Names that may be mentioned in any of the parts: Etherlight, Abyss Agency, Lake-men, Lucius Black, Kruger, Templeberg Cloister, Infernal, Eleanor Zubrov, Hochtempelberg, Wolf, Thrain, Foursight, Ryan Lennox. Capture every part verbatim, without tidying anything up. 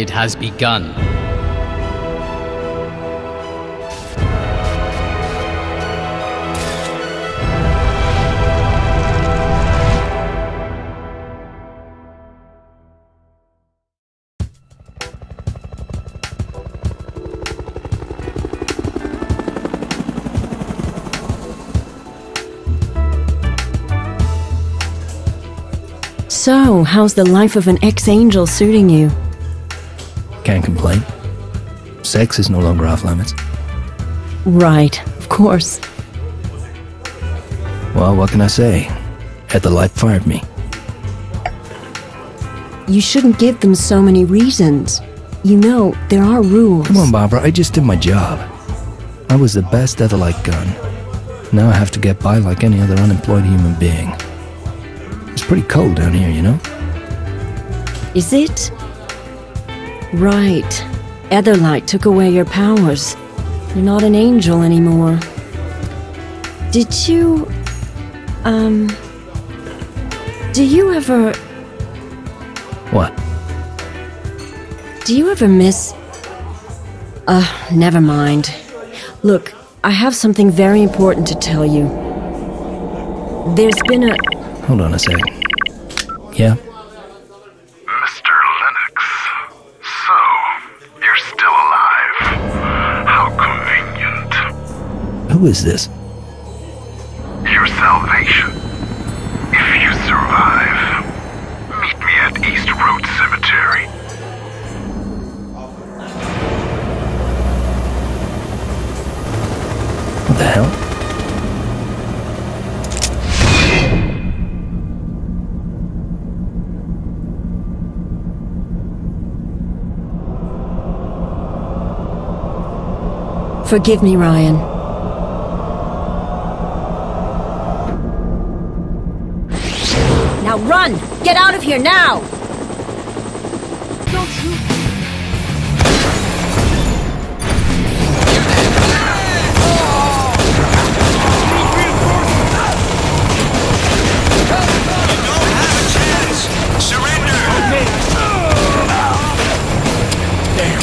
It has begun. So, how's the life of an ex-angel suiting you? Can't complain. Sex is no longer off limits. Right, of course. Well, what can I say? Etherlight fired me. You shouldn't give them so many reasons. You know, there are rules. Come on, Barbara, I just did my job. I was the best Etherlight gun. Now I have to get by like any other unemployed human being. It's pretty cold down here, you know? Is it? Right. Etherlight took away your powers. You're not an angel anymore. Did you... Um... Do you ever... What? Do you ever miss... Uh, never mind. Look, I have something very important to tell you. There's been a... Hold on a sec. Yeah? Mister Lennox. So, you're still alive. How convenient. Who is this? Your salvation. If you survive, meet me at East Road Cemetery. What the hell? Forgive me, Ryan. Now run! Get out of here now! Don't shoot me! You don't have a chance! Surrender! Okay. Damn!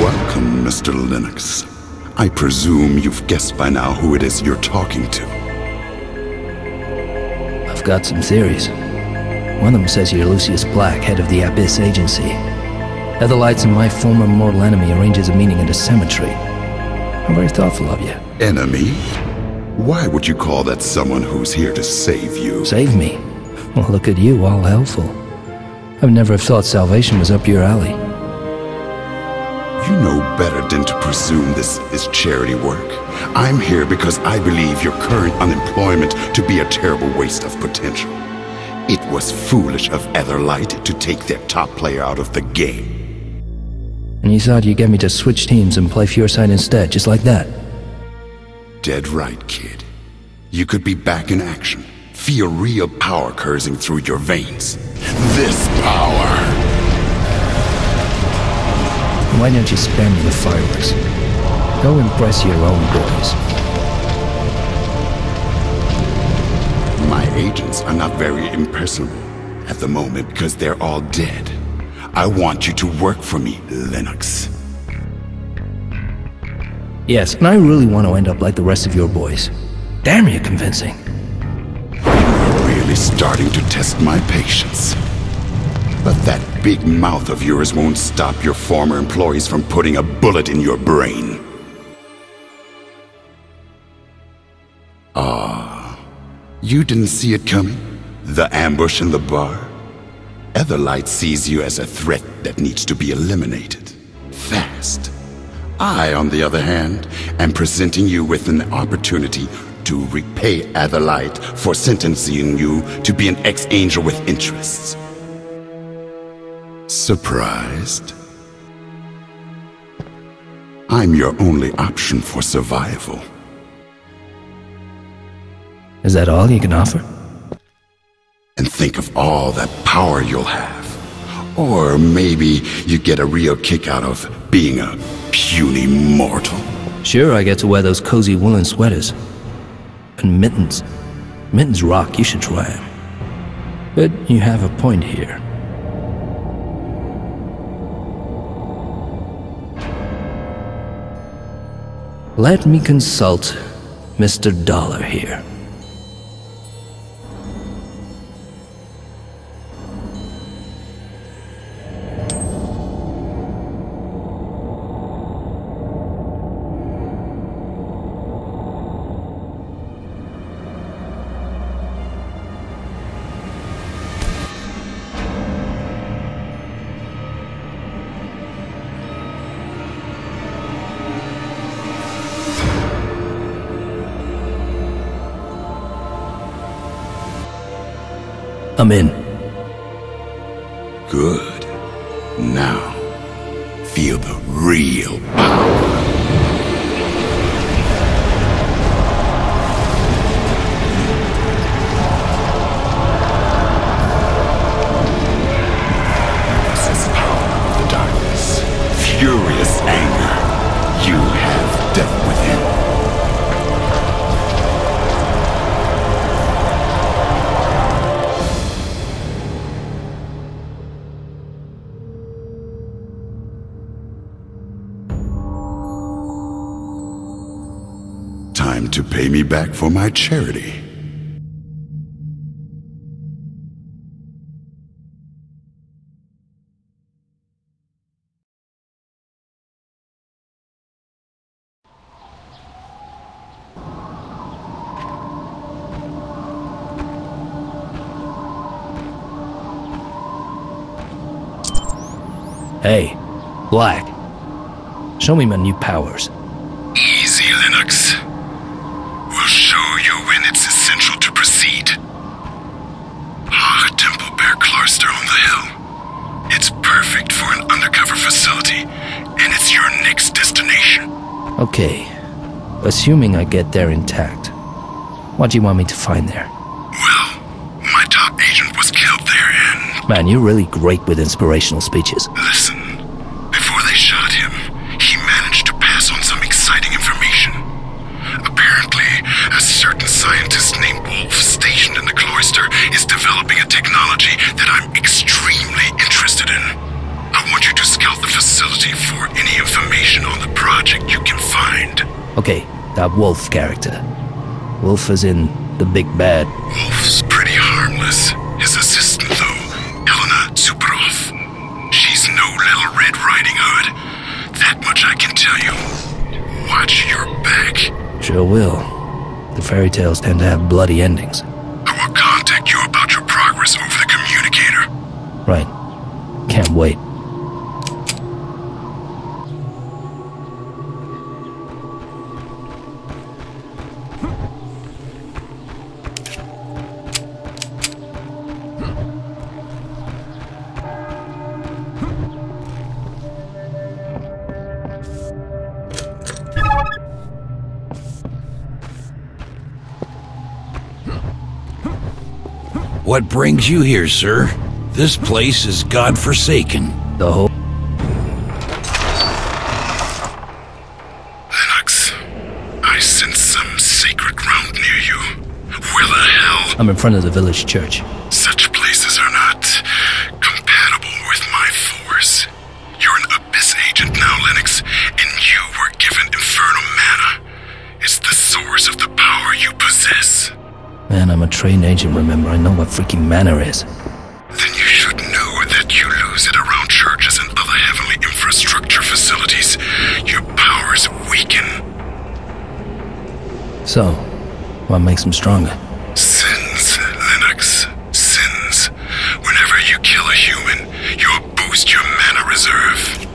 Welcome, Mister Lennox. I presume you've guessed by now who it is you're talking to. I've got some theories. One of them says you're Lucius Black, head of the Abyss Agency. Etherlight's and my former mortal enemy arranges a meeting at a cemetery. I'm very thoughtful of you. Enemy? Why would you call that someone who's here to save you? Save me? Well, look at you, all helpful. I've never thought salvation was up your alley. You know better than to presume this is charity work. I'm here because I believe your current unemployment to be a terrible waste of potential. It was foolish of Etherlight to take their top player out of the game. And you thought you'd get me to switch teams and play Foursight instead, just like that? Dead right, kid. You could be back in action. Feel real power coursing through your veins. This power! Why don't you spare me the fireworks? Go impress your own boys. My agents are not very impersonal at the moment because they're all dead. I want you to work for me, Lennox. Yes, and I really want to end up like the rest of your boys. Damn, you're convincing. Starting to test my patience. But that big mouth of yours won't stop your former employees from putting a bullet in your brain. Ah, you didn't see it coming? The ambush in the bar? Etherlight sees you as a threat that needs to be eliminated. Fast. I, on the other hand, am presenting you with an opportunity to repay Etherlight for sentencing you to be an ex-angel with interests. Surprised? I'm your only option for survival. Is that all you can offer? And think of all that power you'll have. Or maybe you get a real kick out of being a puny mortal. Sure, I get to wear those cozy woolen sweaters. And mittens. Mittens rock, you should try them. But you have a point here. Let me consult Mister Dollar here. I'm in. Good. Now, feel the real power. This is power of the darkness. Furious anger. You have death within. To pay me back for my charity. Hey, Black. Show me my new powers. Easy, Lennox. We'll show you when it's essential to proceed. Ah, Templeberg Cloister on the hill. It's perfect for an undercover facility, and it's your next destination. Okay. Assuming I get there intact, what do you want me to find there? Well, my top agent was killed there and... Man, you're really great with inspirational speeches. Listen, before they shot him, he managed to pass on some exciting information. Apparently, a certain scientist named Wolf, stationed in the cloister, is developing a technology that I'm extremely interested in. I want you to scout the facility for any information on the project you can find. Okay, that Wolf character. Wolf as in the big bad. Wolf's pretty harmless. His assistant, though, much I can tell you. Watch your back. Sure will. The fairy tales tend to have bloody endings. I will contact you about your progress over the communicator. Right. Can't wait. What brings you here, sir? This place is godforsaken. The whole... Lennox, I sense some sacred ground near you. Where the hell? I'm in front of the village church. Such places are not compatible with my force. You're an Abyss agent now, Lennox, and you were given infernal mana. It's the source of the power you possess. Man, I'm a trained agent, remember? I know what freaking manner is. Then you should know that you lose it around churches and other heavenly infrastructure facilities. Your powers weaken. So, what makes them stronger? Sins, Lennox. Sins. Whenever you kill a human, you'll boost your mana reserve.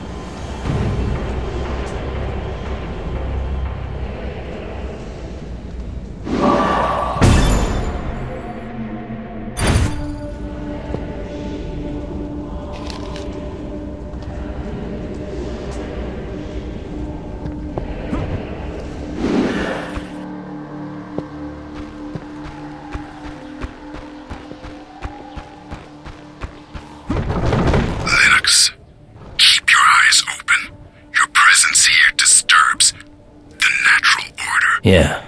Yeah.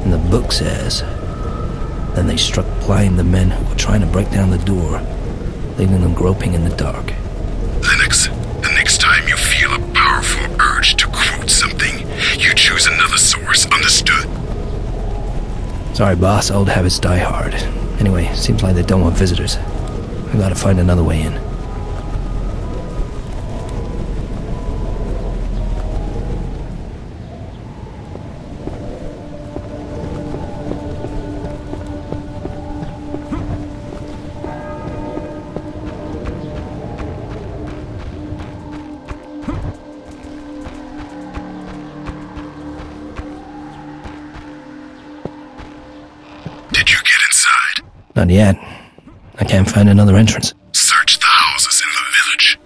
And the book says, then they struck blind the men who were trying to break down the door, leaving them groping in the dark. Lennox, the next time you feel a powerful urge to quote something, you choose another source, understood? Sorry, boss, old habits die hard. Anyway, seems like they don't want visitors. I gotta find another way in. Not yet. I can't find another entrance. Search the houses in the village.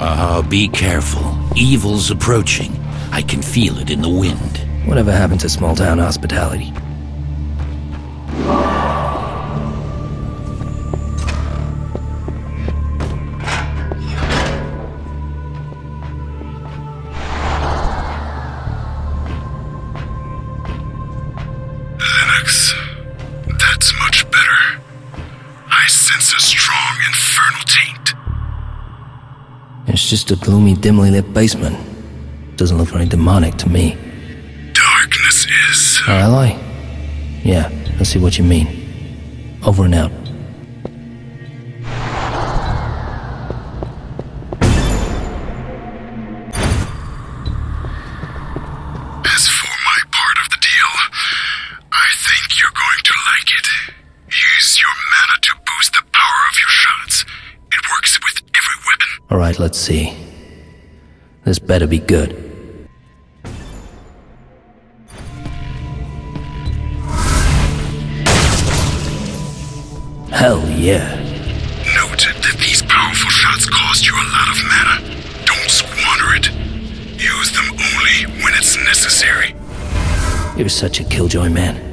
Uh, be careful. Evil's approaching. I can feel it in the wind. Whatever happened to small-town hospitality? It's just a gloomy, dimly lit basement. Doesn't look very demonic to me. Darkness is... Uh... Will I? Yeah, I see what you mean. Over and out. Let's see. This better be good. Hell yeah. Noted that these powerful shots cost you a lot of mana. Don't squander it. Use them only when it's necessary. You're such a killjoy, man.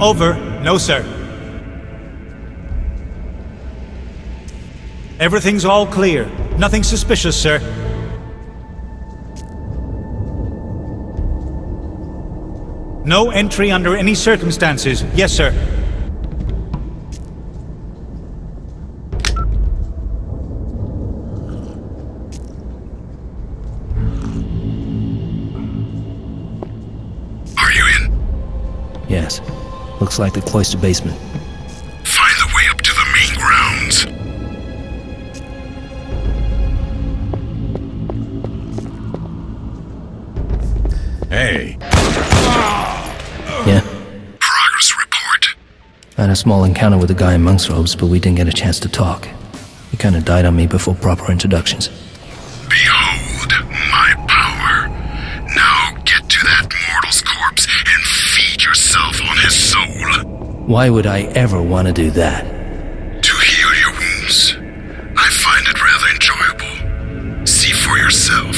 Over. No, sir. Everything's all clear. Nothing suspicious, sir. No entry under any circumstances. Yes, sir. Are you in? Yes. Looks like the cloister basement. Find the way up to the main grounds. Hey. Yeah? Progress report. I had a small encounter with a guy in monk's robes, but we didn't get a chance to talk. He kinda died on me before proper introductions. Behold my power. Now get to that mortal's corpse and feed yourself on his soul. Why would I ever want to do that? To heal your wounds. I find it rather enjoyable. See for yourself.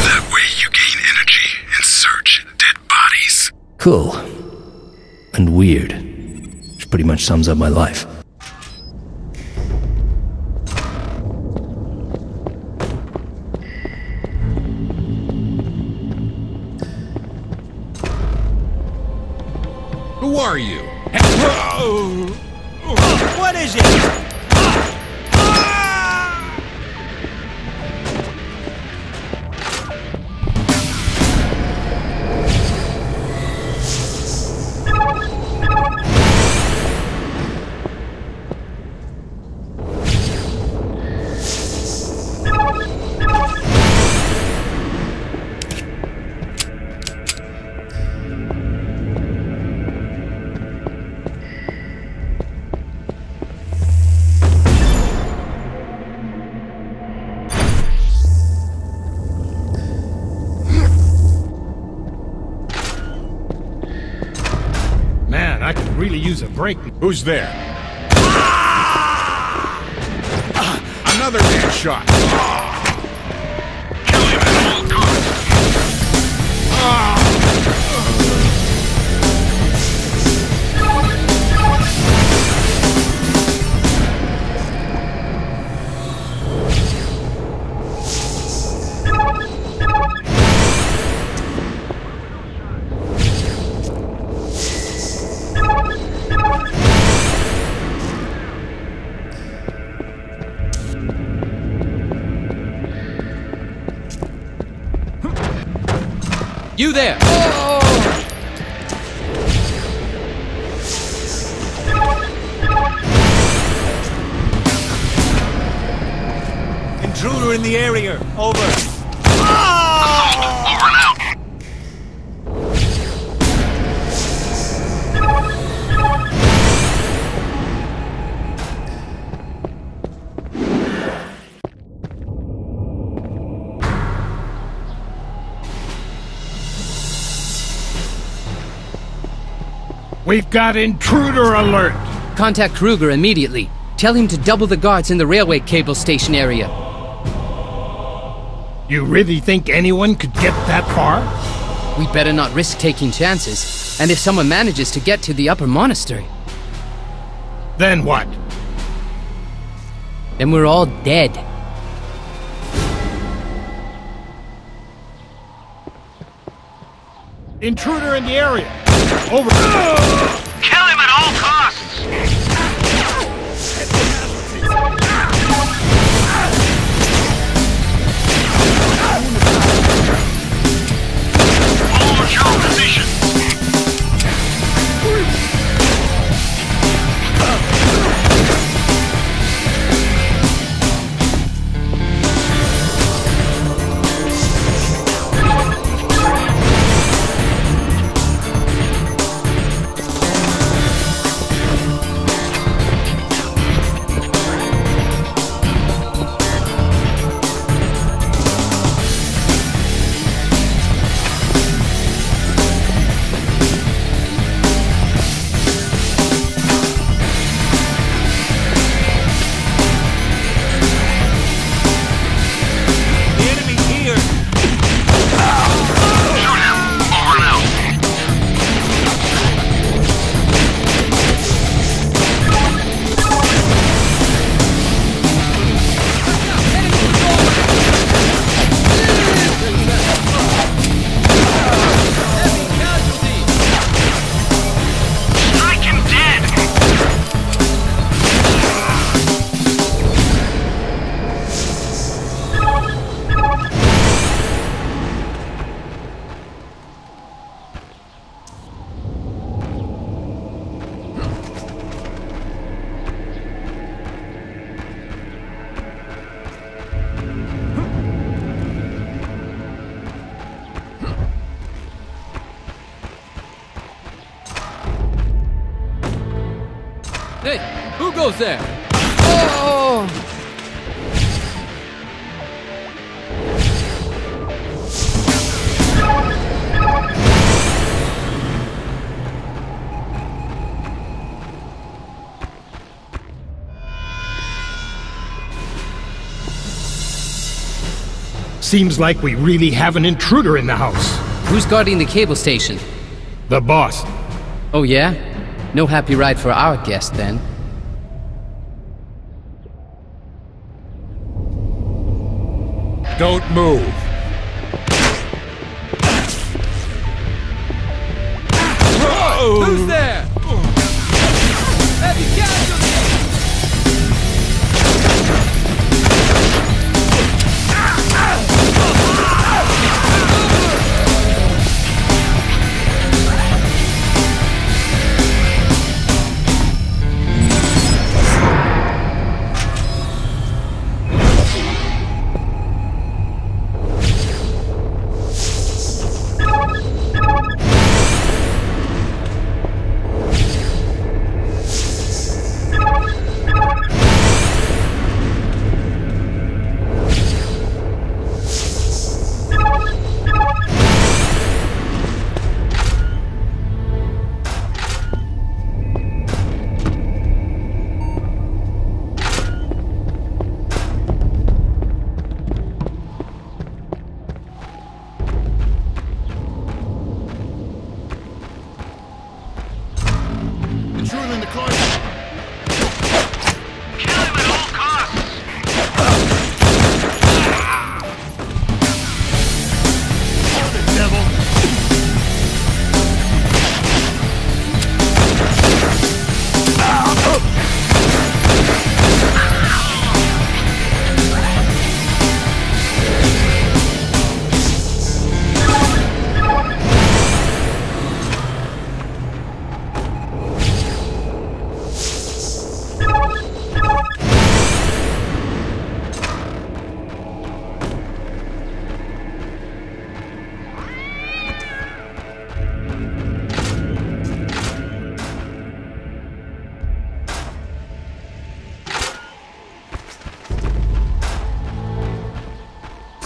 That way you gain energy and search dead bodies. Cool. And weird. Which pretty much sums up my life. Are you? What is it? Use a break. Who's there? Ah! Another man shot. Kill him at all costs. Ah! You there! Oh! Intruder in the area. Over. Oh! We've got intruder alert! Contact Kruger immediately. Tell him to double the guards in the railway cable station area. You really think anyone could get that far? We better not risk taking chances. And if someone manages to get to the upper monastery... Then what? Then we're all dead. Intruder in the area! Over. Kill him at all costs! Hold your position! There. Oh. Seems like we really have an intruder in the house. Who's guarding the cable station? The boss. Oh yeah? No happy ride for our guest then. Don't move. Whoa. Who's there? Heavy casualty!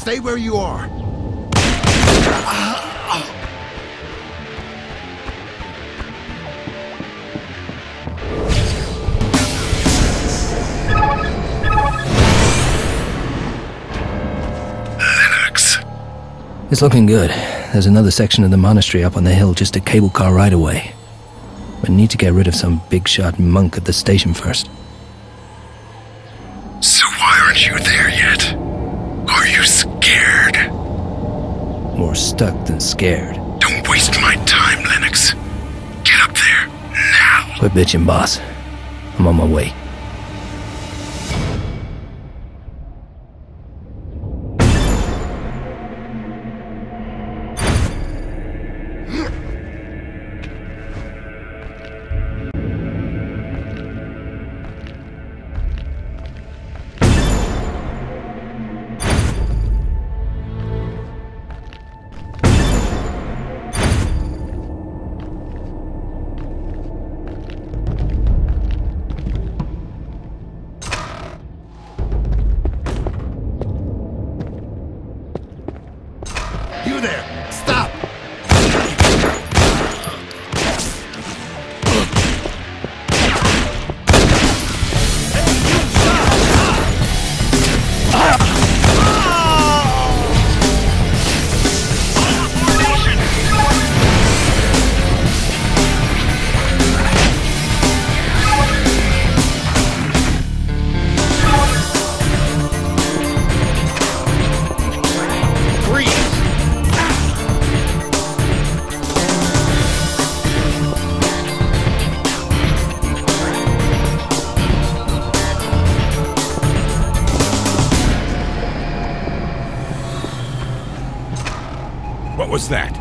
Stay where you are. Lennox. It's looking good. There's another section of the monastery up on the hill, just a cable car ride away. We need to get rid of some big-shot monk at the station first. So why aren't you there yet? Are you scared? More stuck than scared. Don't waste my time, Lennox. Get up there, now! Quit bitching, boss. I'm on my way. What's that?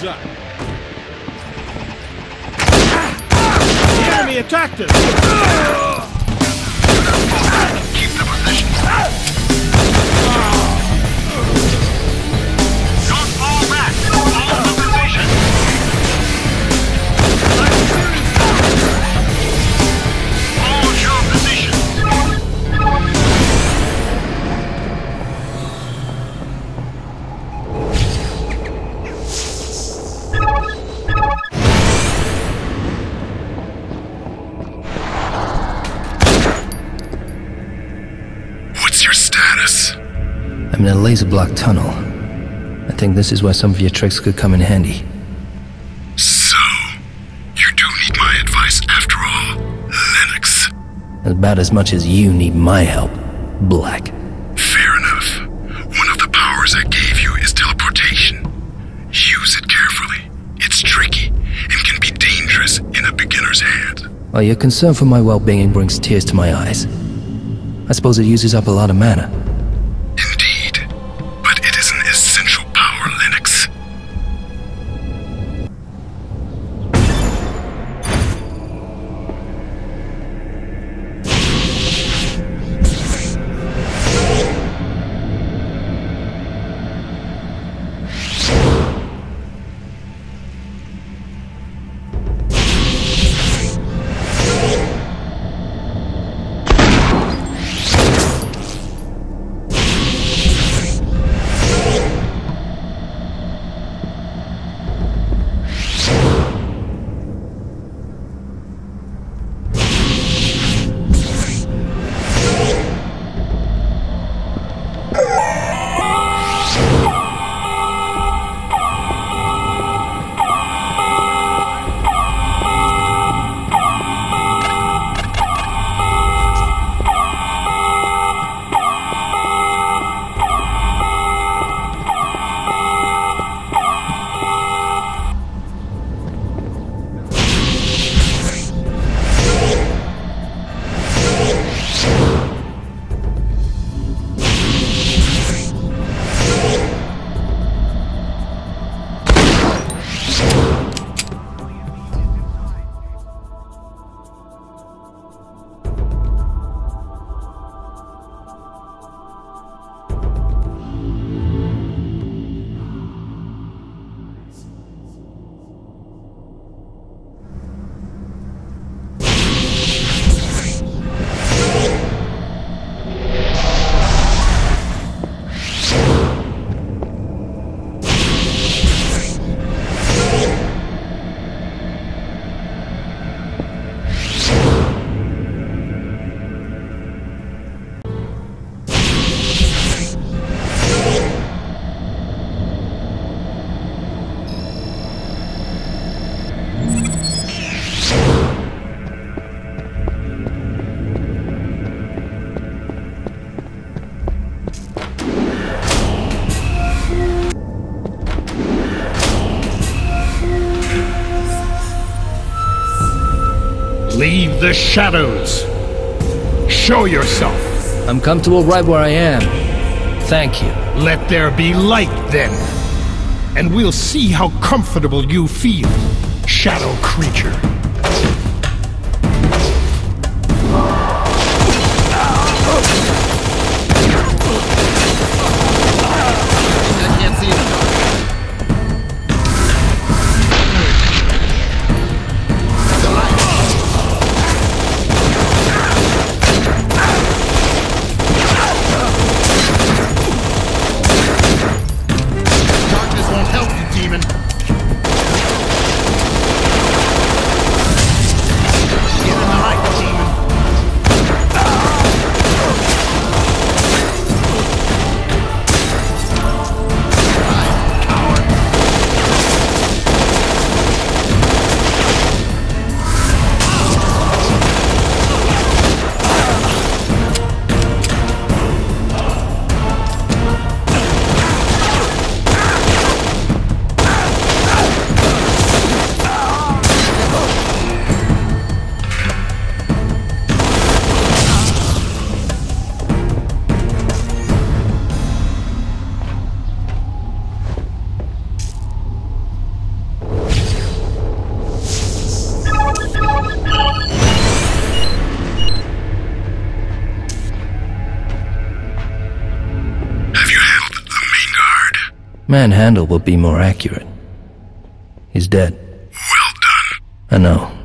Hands up. The enemy attacked us. Keep the position. Don't fall back. Hold the position. Hold your position. I'm in a laser block tunnel. I think this is where some of your tricks could come in handy. So, you do need my advice after all, Lennox. About as much as you need my help, Black. Fair enough. One of the powers I gave you is teleportation. Use it carefully. It's tricky and can be dangerous in a beginner's hand. Well, your concern for my well-being brings tears to my eyes. I suppose it uses up a lot of mana. Leave the shadows. Show yourself. I'm comfortable right where I am. Thank you. Let there be light then. And we'll see how comfortable you feel, shadow creature. Manhandle will be more accurate. He's dead. Well done. I know.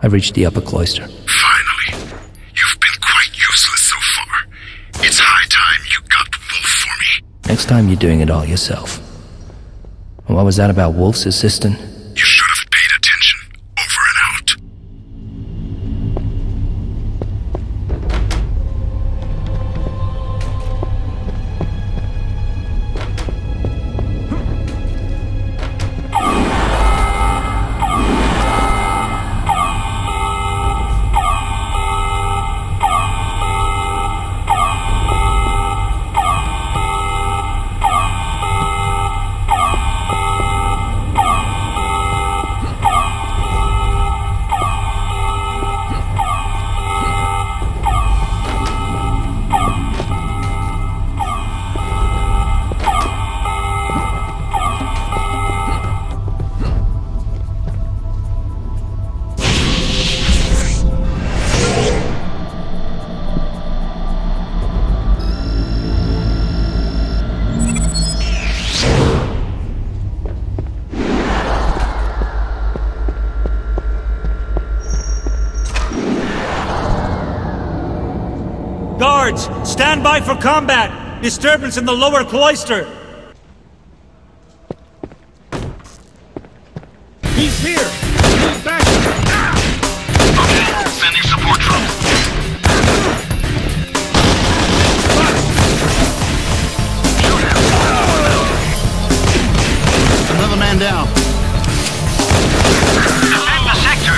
I reached the upper cloister. Finally. You've been quite useless so far. It's high time you got Wolf for me. Next time you're doing it all yourself. And what was that about Wolf's assistant? You should have paid attention. Over and out. Stand by for combat! Disturbance in the lower cloister! He's here! He's back! Okay, sending support troops. Shoot him! Another man down. Defend the sector!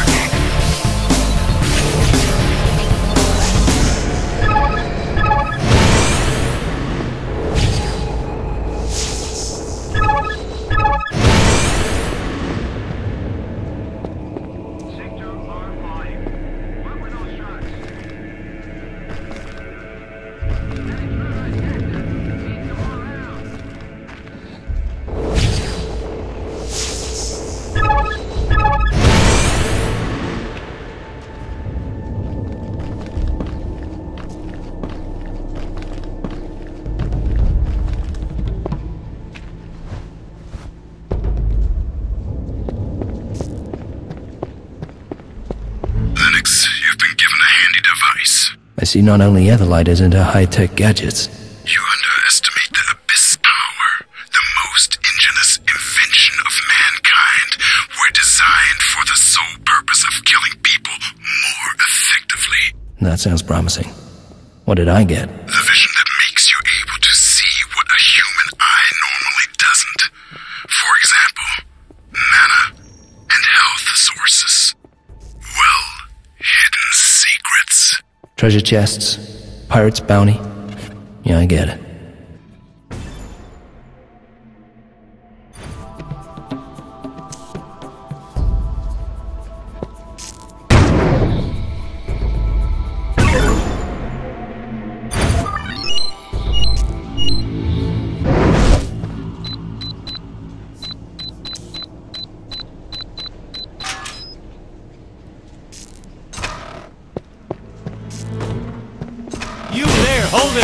See, not only Etherlight isn't her high-tech gadgets. You underestimate the Abyss power, the most ingenious invention of mankind. We're designed for the sole purpose of killing people more effectively. That sounds promising. What did I get? The vision that makes you able to see what a human eye normally doesn't. For example, mana and health sources. Well, hidden secrets. Treasure chests, pirate's bounty. Yeah, I get it. Hold it!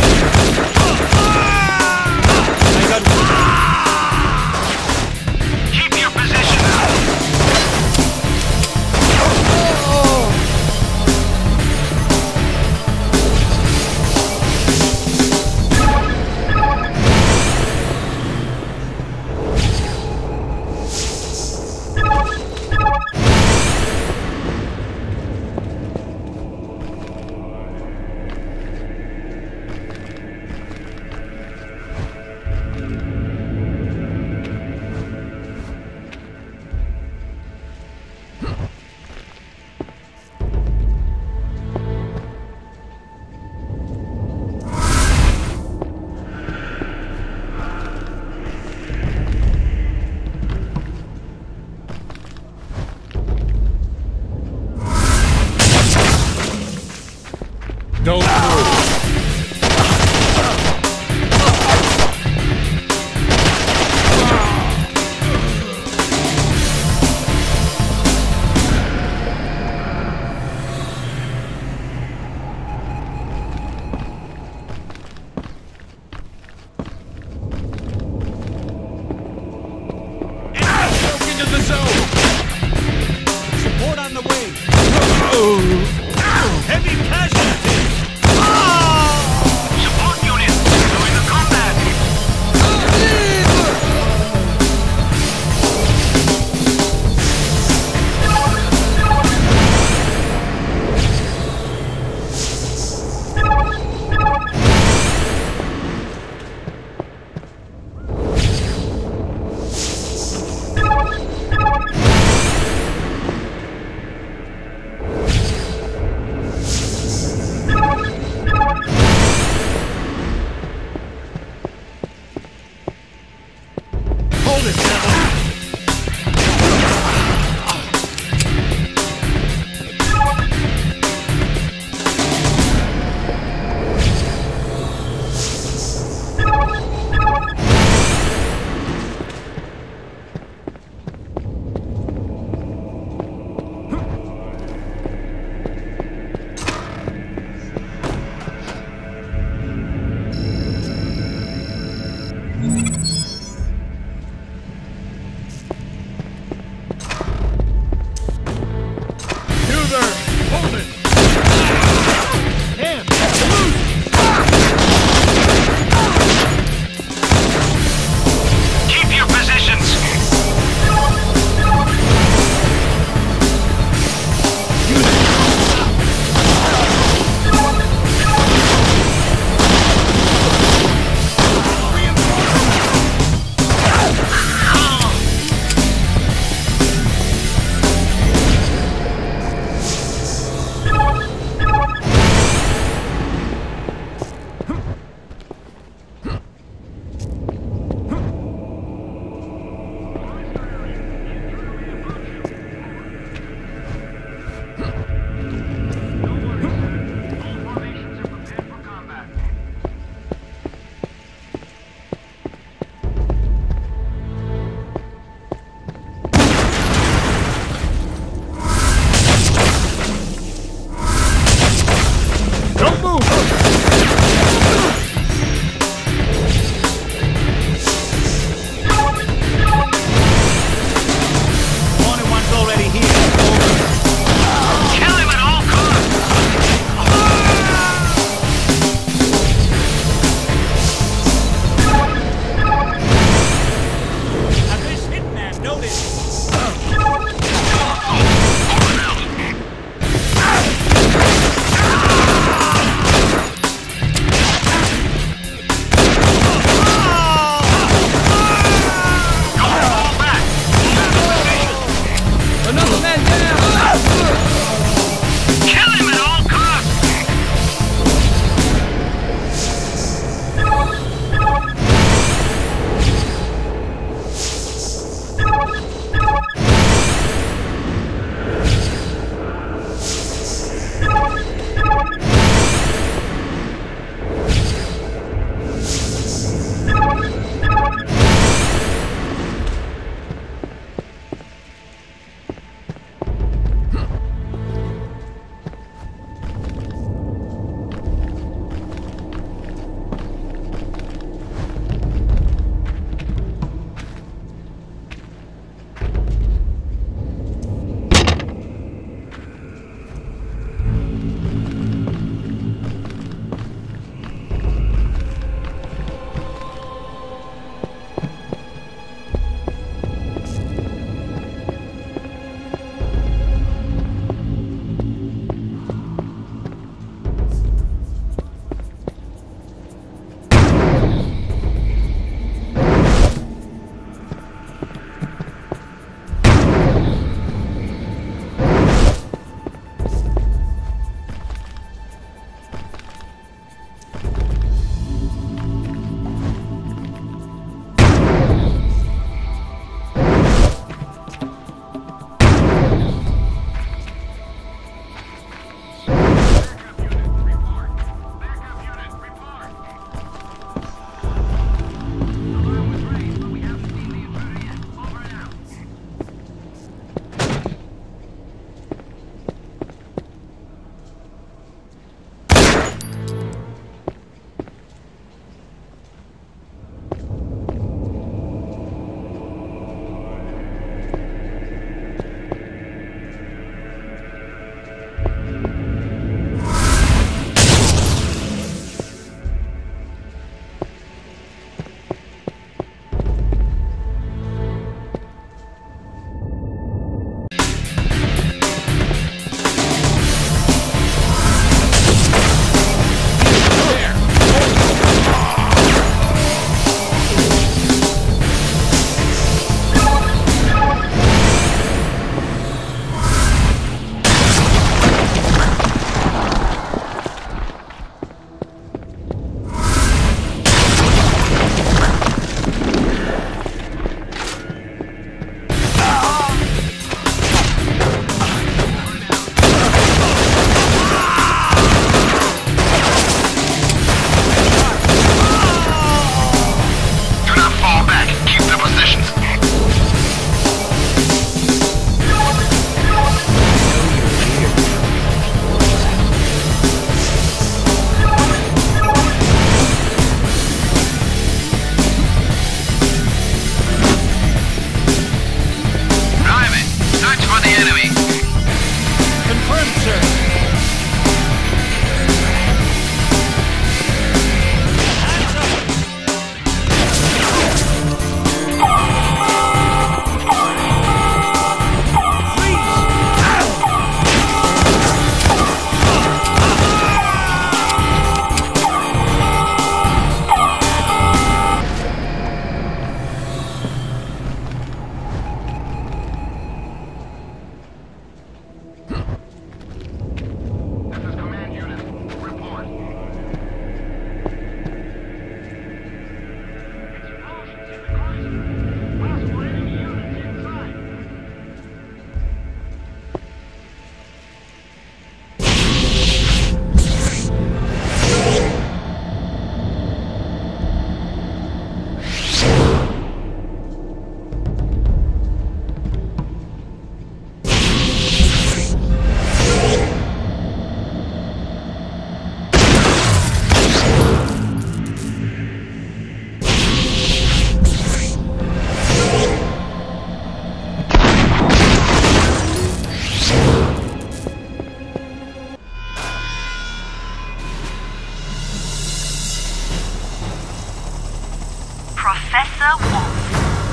Professor Wolf.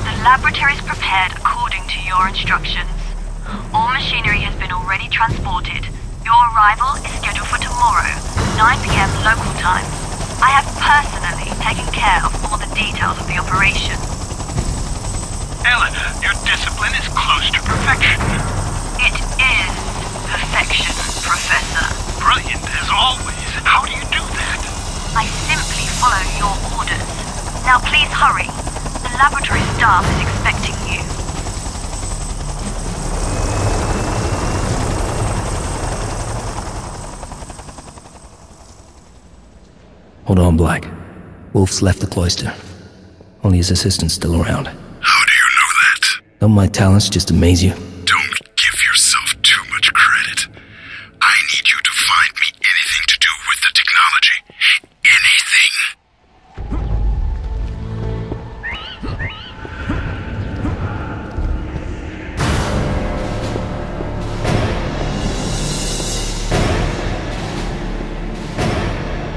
The laboratory is prepared according to your instructions. All machinery has been already transported. Your arrival is scheduled for tomorrow, nine p m local time. I have personally taken care of all the details of the operation. Elena, your discipline is close to perfection. It is perfection, Professor. Brilliant, as always. How do you do that? I simply follow your orders. Now please hurry. The laboratory staff is expecting you. Hold on, Black. Wolf's left the cloister. Only his assistant's still around. Don't my talents just amaze you? Don't give yourself too much credit. I need you to find me anything to do with the technology. Anything.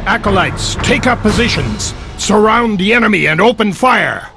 Acolytes, take up positions. Surround the enemy and open fire.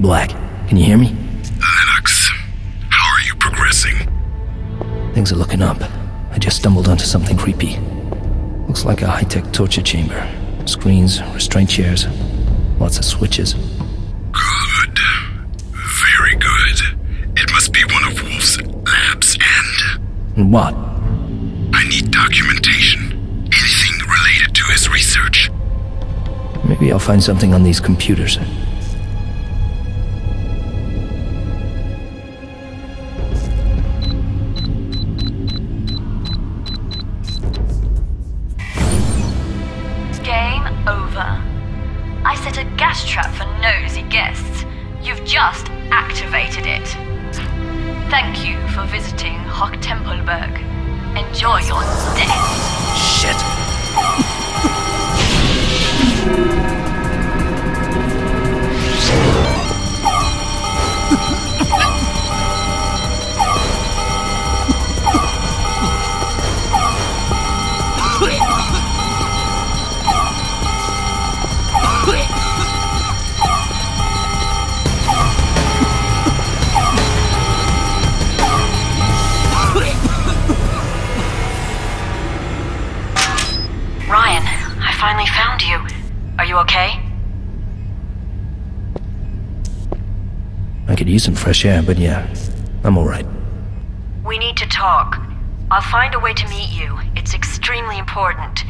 Black, can you hear me? Lennox, how are you progressing? Things are looking up. I just stumbled onto something creepy. Looks like a high-tech torture chamber. Screens, restraint chairs, lots of switches. Good. Very good. It must be one of Wolf's labs and... And what? I need documentation. Anything related to his research. Maybe I'll find something on these computers. set a gas trap for nosy guests. You've just activated it. Thank you for visiting Hochtempelberg. Enjoy your death. Shit. Okay? I could use some fresh air, but yeah, I'm alright. We need to talk. I'll find a way to meet you. It's extremely important.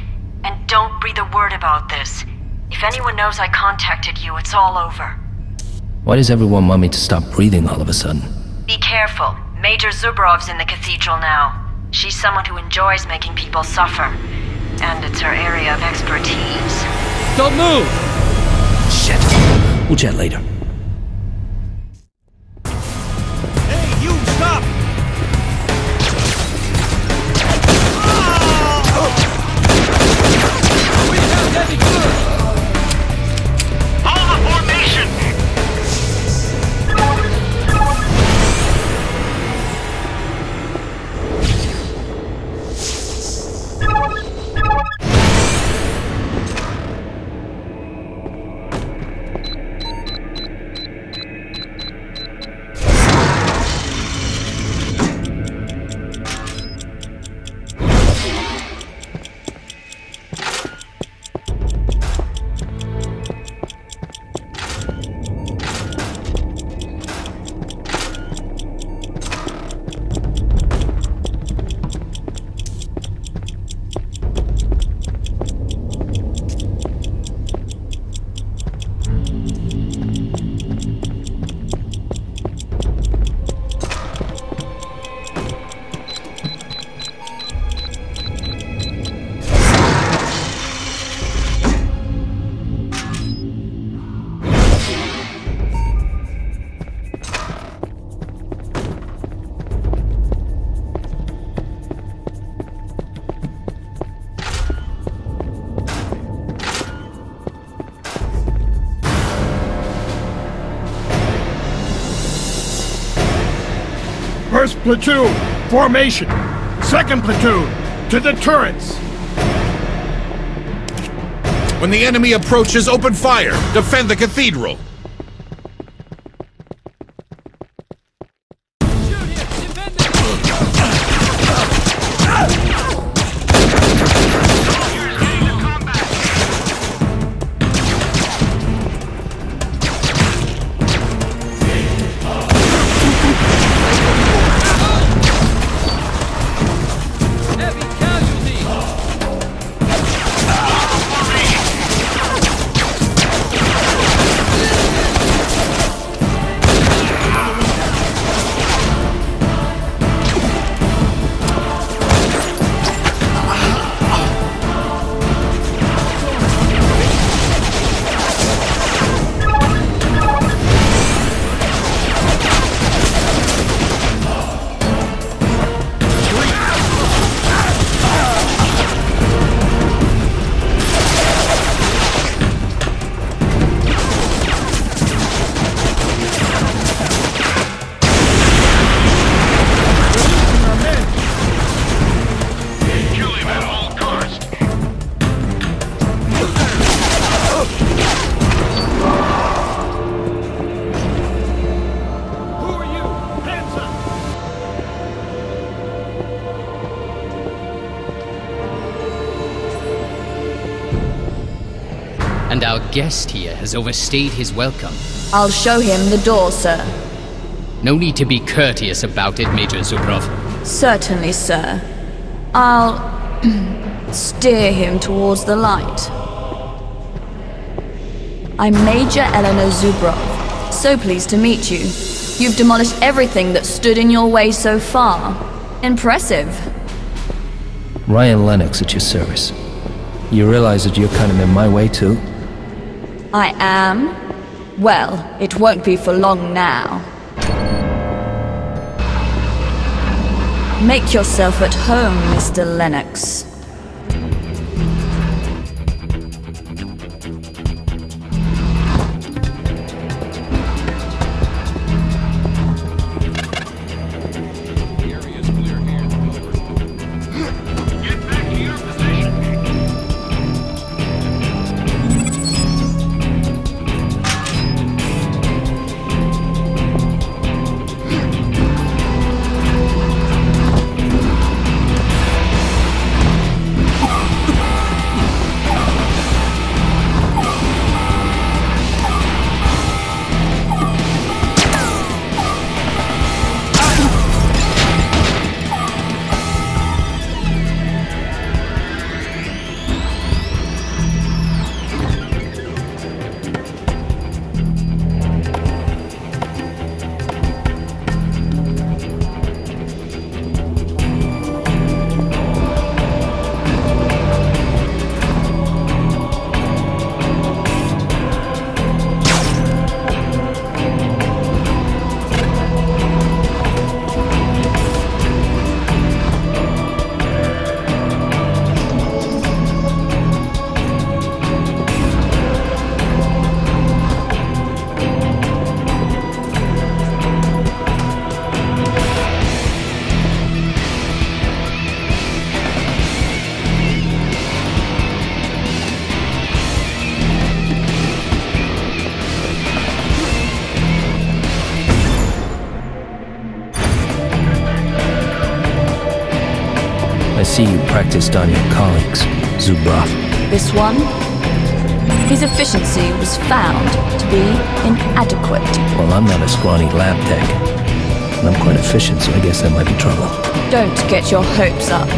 And don't breathe a word about this. If anyone knows I contacted you, it's all over. Why does everyone want me to stop breathing all of a sudden? Be careful. Major Zubrov's in the cathedral now. She's someone who enjoys making people suffer. And it's her area of expertise. Don't move! Shit. We'll chat later. Hey, you, stop! Oh! We found heavy goods! Hold the formation! First platoon, formation. Second platoon, to the turrets. When the enemy approaches, open fire. Defend the cathedral. Guest here has overstayed his welcome. I'll show him the door, sir. No need to be courteous about it, Major Zubrov. Certainly, sir. I'll steer him towards the light. I'm Major Eleanor Zubrov. So pleased to meet you. You've demolished everything that stood in your way so far. Impressive. Ryan Lennox at your service. You realize that you're kind of in my way, too? I am? Well, it won't be for long now. Make yourself at home, Mister Lennox. You practiced on your colleagues, Zubrov. This one? His efficiency was found to be inadequate. Well, I'm not a scrawny lab tech, and I'm quite efficient, so I guess that might be trouble. Don't get your hopes up.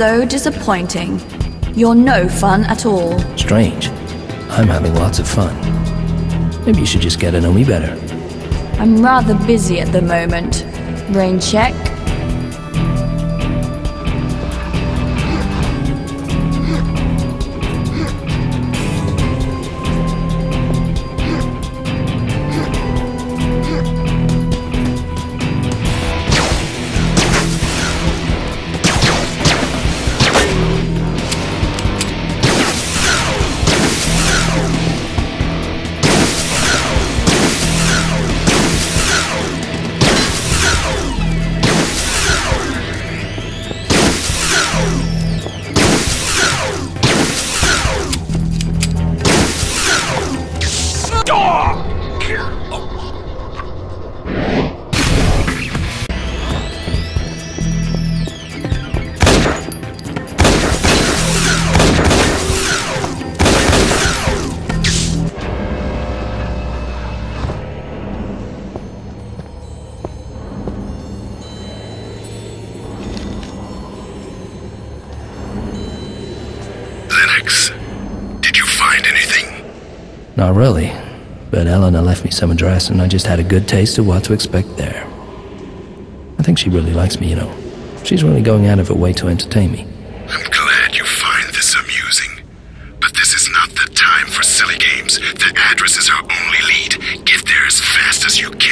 So disappointing. You're no fun at all. Strange. I'm having lots of fun. Maybe you should just get to know me better. I'm rather busy at the moment. Rain check. Lennox. Did you find anything? Not really, but Elena left me some address and I just had a good taste of what to expect there. I think she really likes me, you know. She's really going out of her way to entertain me. I'm glad you find this amusing, but this is not the time for silly games. The addresses are only lead. Get there as fast as you can.